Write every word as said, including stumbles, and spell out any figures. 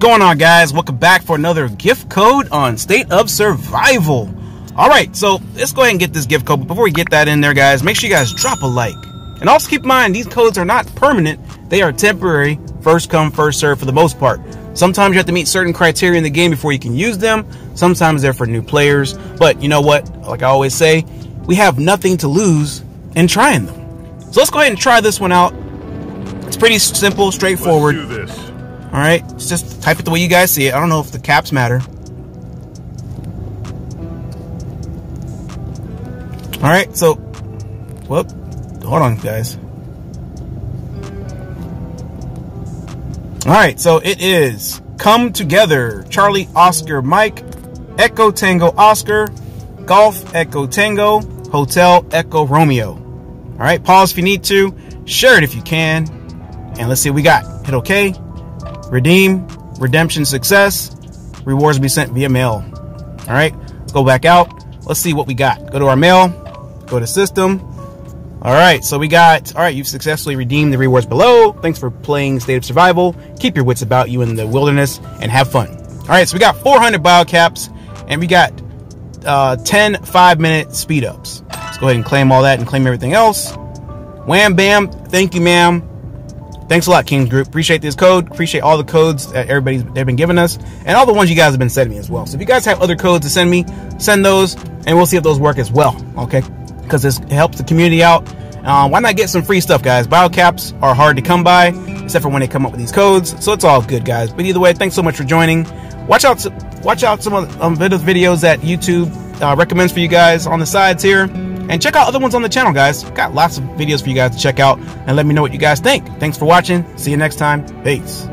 Going on, guys? Welcome back for another gift code on State of Survival. All right, so let's go ahead and get this gift code. But before we get that in there, guys, make sure you guys drop a like, and also keep in mind these codes are not permanent. They are temporary, first come first serve for the most part. Sometimes you have to meet certain criteria in the game before you can use them. Sometimes they're for new players, but you know what, like I always say, we have nothing to lose in trying them. So let's go ahead and try this one out. It's pretty simple, straightforward. Let's do this. All right, let's just type it the way you guys see it. I don't know if the caps matter. All right, so, whoop, hold on, guys. All right, so it is Come Together, Charlie, Oscar, Mike, Echo, Tango, Oscar, Golf, Echo, Tango, Hotel, Echo, Romeo. All right, pause if you need to, share it if you can, and let's see what we got. Hit okay. Redeem, redemption success, rewards will be sent via mail. All right, let's go back out. Let's see what we got. Go to our mail, go to system. All right, so we got, all right, you've successfully redeemed the rewards below. Thanks for playing State of Survival. Keep your wits about you in the wilderness and have fun. All right, so we got four hundred bio caps and we got uh, ten five-minute speed ups. Let's go ahead and claim all that and claim everything else. Wham, bam, thank you, ma'am. Thanks a lot, Kings Group. Appreciate this code. Appreciate all the codes that everybody's they've been giving us, and all the ones you guys have been sending me as well. So if you guys have other codes to send me, send those, and we'll see if those work as well. Okay, because this helps the community out. Uh, why not get some free stuff, guys? Bio caps are hard to come by, except for when they come up with these codes. So it's all good, guys. But either way, thanks so much for joining. Watch out! Watch out some of um, videos that YouTube uh, recommends for you guys on the sides here. And check out other ones on the channel, guys. Got lots of videos for you guys to check out. And let me know what you guys think. Thanks for watching. See you next time. Peace.